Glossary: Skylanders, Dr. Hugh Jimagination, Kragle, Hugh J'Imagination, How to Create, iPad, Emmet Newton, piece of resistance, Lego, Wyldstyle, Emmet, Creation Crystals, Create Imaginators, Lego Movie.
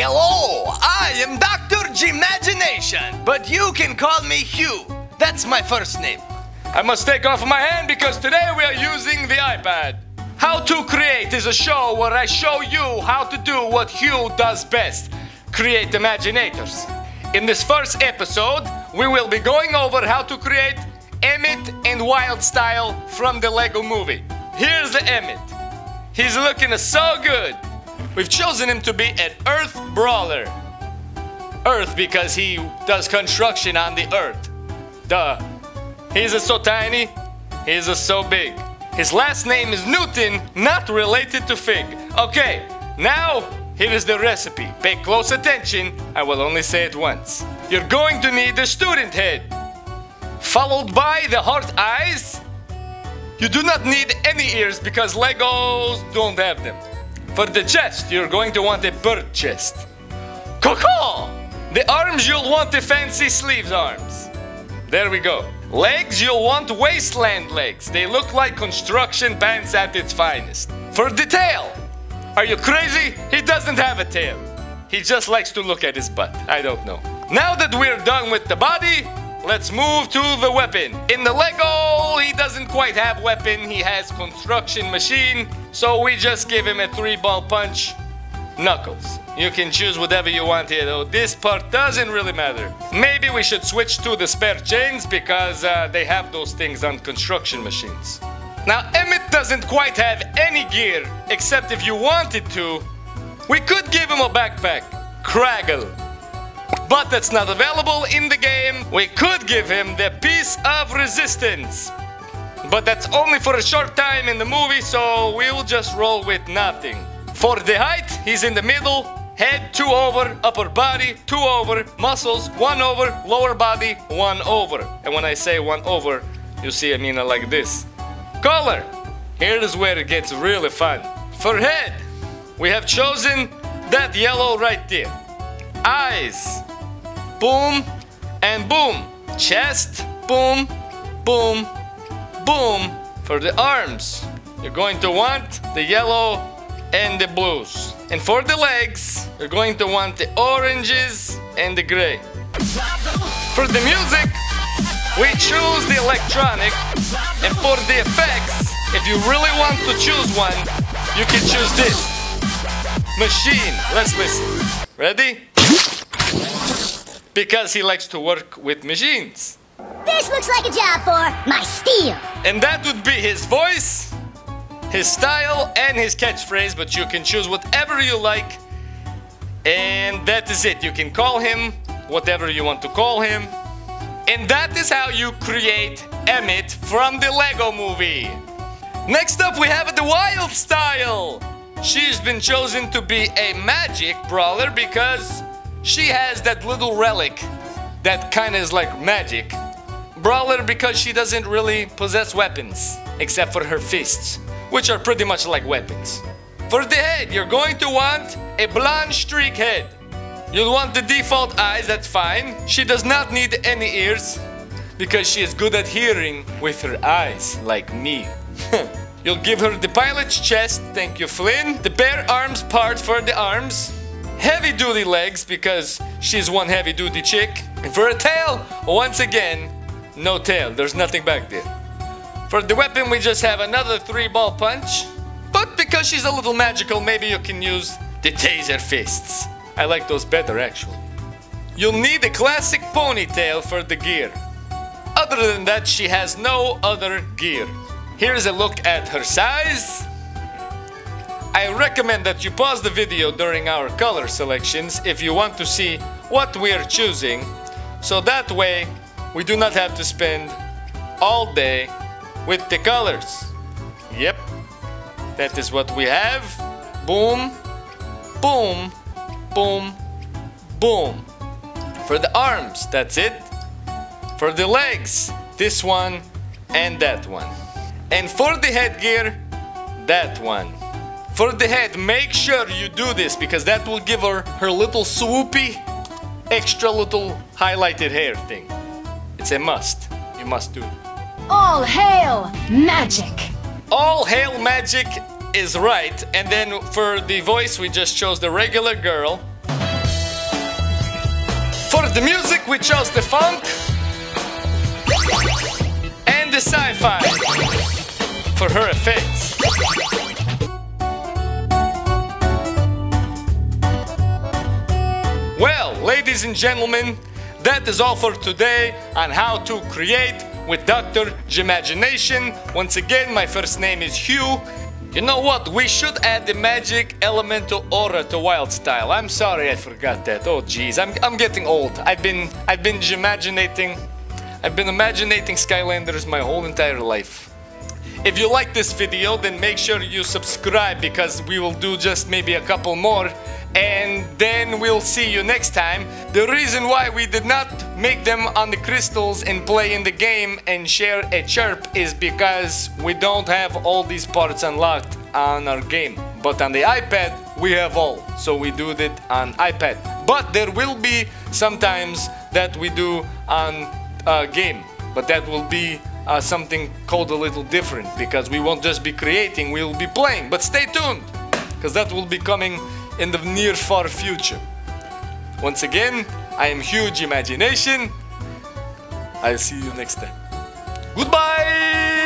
Hello, I am Dr. J'Imagination, but you can call me Hugh. That's my first name. I must take off my hand because today we are using the iPad. How to Create is a show where I show you how to do what Hugh does best, create imaginators. In this first episode, we will be going over how to create Emmet and Wyldstyle from the Lego Movie. Here's the Emmet. He's looking so good. We've chosen him to be an earth brawler. Earth because he does construction on the earth. Duh. He's so tiny. He's so big. His last name is Newton, not related to fig. Okay, now here is the recipe. Pay close attention. I will only say it once. You're going to need the student head, followed by the heart eyes. You do not need any ears because Legos don't have them. For the chest, you're going to want a bird chest. Coco! The arms, you'll want the fancy sleeves arms. There we go. Legs, you'll want wasteland legs. They look like construction pants at its finest. For the tail, are you crazy? He doesn't have a tail. He just likes to look at his butt. I don't know. Now that we're done with the body, let's move to the weapon. In the Lego, he doesn't quite have weapon. He has construction machine. So we just give him a 3-ball punch. Knuckles. You can choose whatever you want here though. This part doesn't really matter. Maybe we should switch to the spare chains because they have those things on construction machines. Now Emmet doesn't quite have any gear except if you wanted to. We could give him a backpack. Kragle. But that's not available in the game. We could give him the piece of resistance, but that's only for a short time in the movie, so we'll just roll with nothing. For the height, he's in the middle. Head 2 over, upper body 2 over, muscles 1 over, lower body 1 over. And when I say 1 over, you see I mean like this. Color, here's where it gets really fun. For head, we have chosen that yellow right there. Eyes, boom and boom. Chest, boom, boom, boom. For the arms, you're going to want the yellow and the blues. And for the legs, you're going to want the oranges and the gray. For the music, we choose the electronic. And for the effects, if you really want to choose one, you can choose this. Machine. Let's listen. Ready? Because he likes to work with machines. This looks like a job for my steel. And that would be his voice, his style, and his catchphrase, but you can choose whatever you like. And that is it. You can call him whatever you want to call him. And that is how you create Emmet from the Lego Movie. Next up we have the Wyldstyle. She's been chosen to be a magic brawler because she has that little relic that kind of is like magic. Brawler because she doesn't really possess weapons except for her fists, which are pretty much like weapons. For the head, you're going to want a blonde streak head. You'll want the default eyes, that's fine. She does not need any ears because she is good at hearing with her eyes, like me. You'll give her the pilot's chest, thank you Flynn. The bare arms part for the arms. Heavy duty legs because she's one heavy duty chick. And for a tail, once again, no tail, there's nothing back there. For the weapon, we just have another 3-ball punch. But because she's a little magical, maybe you can use the taser fists. I like those better, actually. You'll need a classic ponytail for the gear. Other than that, she has no other gear. Here's a look at her size. I recommend that you pause the video during our color selections if you want to see what we are choosing. So that way, we do not have to spend all day with the colors. Yep, that is what we have. Boom, boom, boom, boom. For the arms, that's it. For the legs, this one and that one. And for the headgear, that one. For the head, make sure you do this because that will give her her little swoopy, extra little highlighted hair thing. It's a must. You must do it. All hail magic! All hail magic is right. And then for the voice, we just chose the regular girl. For the music we chose the funk and the sci-fi for her effects. Well, ladies and gentlemen, that is all for today on How to Create with Dr. J'Imagination. Once again, my first name is Hugh. You know what? We should add the magic elemental aura to Wyldstyle. I'm sorry, I forgot that. Oh geez, I'm getting old. I've been J'Imaginating. I've been imaginating Skylanders my whole entire life. If you like this video, then make sure you subscribe, because we will do just maybe a couple more. And then we'll see you next time. The reason why we did not make them on the crystals and play in the game and share a chirp is because we don't have all these parts unlocked on our game. But on the iPad, we have all. So we do it on iPad. But there will be sometimes that we do on game. But that will be something called a little different, because we won't just be creating, we'll be playing. But stay tuned, because that will be coming in the near far future. Once again, I am Hugh J'Imagination. I'll see you next time. Goodbye!